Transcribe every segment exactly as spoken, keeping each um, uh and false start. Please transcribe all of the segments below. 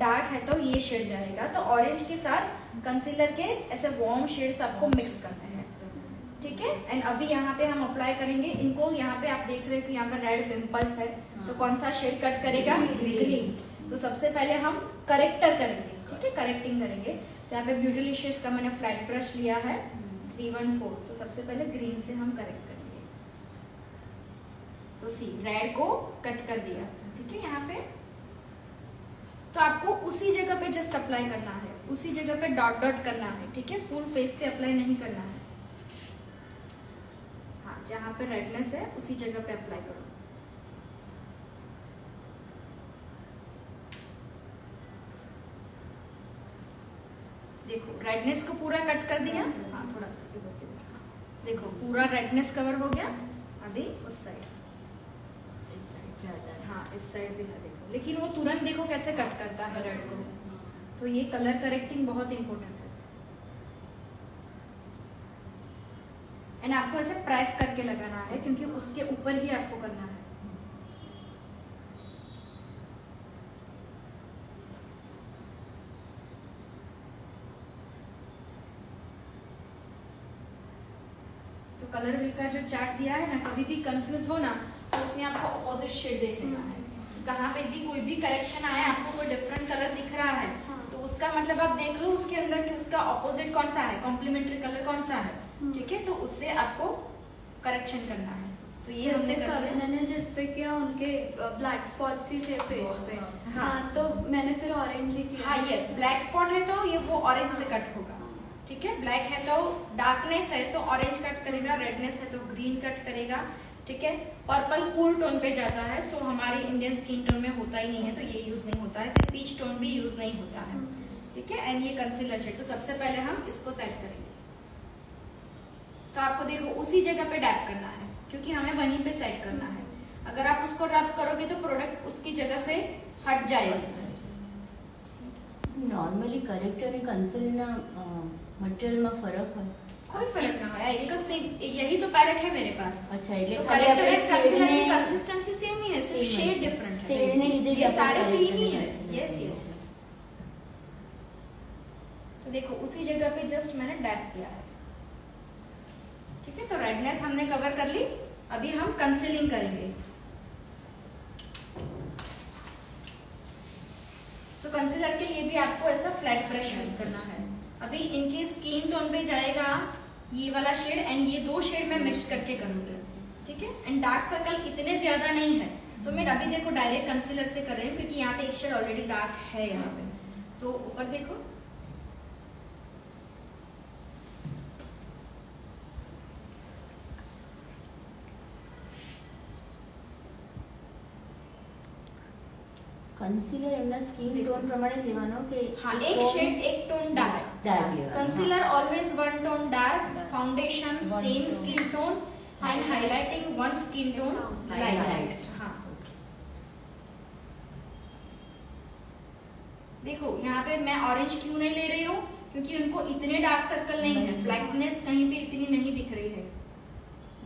Dark है तो ये शेड जाएगा। तो ऑरेंज के साथ कंसीलर के ऐसे वार्म शेड्स आपको मिक्स करना है, ठीक है। एंड अभी यहाँ पे हम अप्लाई करेंगे इनको। यहाँ पे आप देख रहे हो कि यहाँ पे रेड पिंपल्स है, तो कौन सा शेड कट करेगा? ग्रीन। तो सबसे पहले हम करेक्टर करेंगे, ठीक है, करेक्टिंग करेंगे। तो यहाँ पे ब्यूटी लिशियस का मैंने फ्लैट ब्रश लिया है थ्री वन फोर। तो सबसे पहले ग्रीन से हम करेक्ट करेंगे। तो सी रेड को कट कर दिया, ठीक है। यहाँ पे तो आपको उसी जगह पे जस्ट अप्लाई करना है, उसी जगह पे डॉट डॉट करना है, ठीक है। फुल फेस पे अप्लाई नहीं करना है। हाँ, जहाँ पे रेडनेस है उसी जगह पे अप्लाई करो। देखो रेडनेस को पूरा कट कर दिया। हाँ, थोड़ा देखो पूरा रेडनेस कवर हो गया। अभी उस साइड, इस साइड ज्यादा, हाँ इस साइड भी है देखो, लेकिन वो तुरंत देखो कैसे कट करता है रेड को। तो ये कलर करेक्टिंग बहुत इंपॉर्टेंट है। एंड आपको ऐसे प्रेस करके लगाना है, क्योंकि उसके ऊपर ही आपको करना है। कलर व्हील का जो चार्ट दिया है ना, कभी भी कंफ्यूज हो ना, तो उसमें आपको ऑपोजिट शेड देख लेना है। कहाँ पे भी कोई भी करेक्शन आया, आपको कोई डिफरेंट कलर दिख रहा है, तो उसका मतलब आप देख लो उसके अंदर कि उसका ऑपोजिट कौन सा है, कॉम्प्लीमेंट्री कलर कौन सा है, ठीक है। तो उससे आपको करेक्शन करना है। तो ये हमने कर, मैंने जिस पे किया उनके ब्लैक स्पॉट्स ही थे फेस पे। हाँ, तो मैंने फिर ऑरेंज ही किया। हाँ यस, ब्लैक स्पॉट है तो ये वो ऑरेंज से कट होगा, ठीक है। ब्लैक है तो डार्कनेस है तो ऑरेंज कट करेगा, रेडनेस है तो ग्रीन कट करेगा, ठीक है। पर्पल कूल टोन पे जाता है, सो हमारे इंडियन स्किन टोन में होता ही नहीं है, तो ये यूज नहीं होता है। फिर पीच टोन भी यूज नहीं होता है, ठीक है। एंड ये कंसीलर शेड, तो सबसे पहले हम इसको सेट करेंगे। तो आपको देखो उसी जगह पे डैप करना है, क्योंकि हमें वहीं पे सेट करना है। अगर आप उसको रब करोगे तो प्रोडक्ट उसकी जगह से हट जाएगा। नॉर्मली करेक्टर ने कंसीलर ना मटेरियल में फर्क है? कोई फर्क ना है, एक से यही तो पैलेट है मेरे पास। अच्छा, तो करेक्टर और कंसीलर की कंसिस्टेंसी सेम ही है, सिर्फ शेड डिफरेंट है। शेड ने लीजिए, ये सारे क्रीम ही है। यस यस, तो देखो उसी जगह पे जस्ट मैंने डैप किया है, ठीक है। तो रेडनेस हमने कवर कर ली। अभी हम कंसीलिंग करेंगे। सो कंसीलर के लिए भी आपको ऐसा फ्लैट ब्रश यूज करना है। अभी इनके स्किन टोन पे जाएगा ये वाला शेड, एंड ये दो शेड मैं मिक्स करके करूंगी, ठीक है। एंड डार्क सर्कल इतने ज्यादा नहीं है, तो मैं अभी देखो डायरेक्ट कंसीलर से कर रही हूँ, क्योंकि यहाँ पे एक शेड ऑलरेडी डार्क है। यहाँ पे तो ऊपर देखो, कंसीलर एमना स्किन टोन प्रमाणे लेवानो के। हाँ, एक शेड एक tone dark dark. Concealer always one tone dark, foundation same skin tone, and highlighting one skin tone light. हाँ देखो यहाँ पे मैं ऑरेंज क्यों नहीं ले रही हूँ, क्योंकि उनको इतने डार्क सर्कल नहीं है, ब्लैकनेस कहीं पे इतनी नहीं दिख रही है,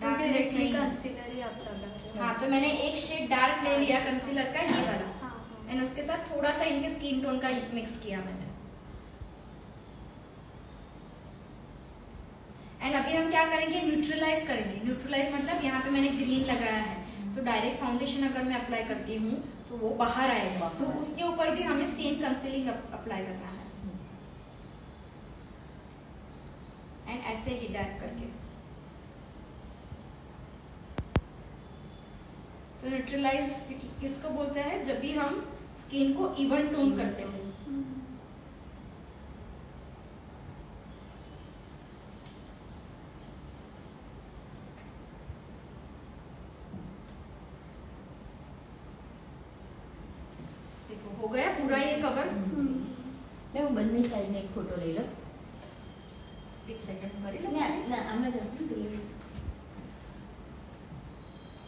डार्कनेस नहीं कंसीलर ही आप लगा। हाँ, तो मैंने एक शेड डार्क ले लिया कंसीलर का, ये वाला, एंड उसके साथ थोड़ा सा इनके स्किन टोन का मिक्स किया मैंने। एंड अभी हम क्या करेंगे, न्यूट्रलाइज करेंगे। न्यूट्रलाइज मतलब यहाँ पे मैंने ग्रीन लगाया है, तो डायरेक्ट फाउंडेशन अगर मैं अप्लाई करती हूँ तो वो बाहर आएगा, तो उसके ऊपर भी हमें सेम कंसीलिंग अप्लाई करना है। एंड ऐसे ही डैप करके, तो न्यूट्रलाइज किसको बोलते हैं? जब भी हम स्किन को इवन टोन करते हैं। देखो हो गया पूरा ये कवर। मैं वो बनने साइड में एक फोटो ले लो। एक सेकंड भरी लो ना ना हमें जरूर दे लो।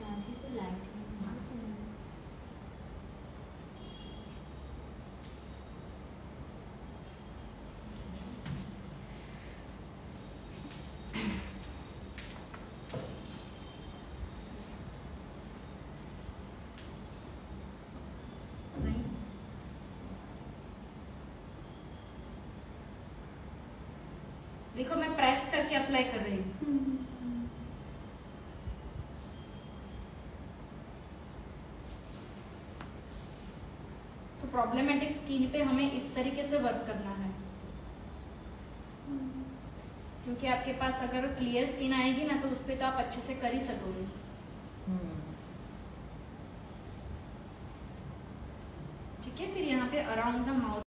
यहाँ से लाइट देखो मैं प्रेस करके अप्लाई कर रही हूँ। तो प्रॉब्लमेटिक स्किन पे हमें इस तरीके से वर्क करना है, क्योंकि आपके पास अगर क्लियर स्किन आएगी ना तो उस पर तो आप अच्छे से कर ही सकोगे। ठीक है, फिर यहाँ पे अराउंड द माउथ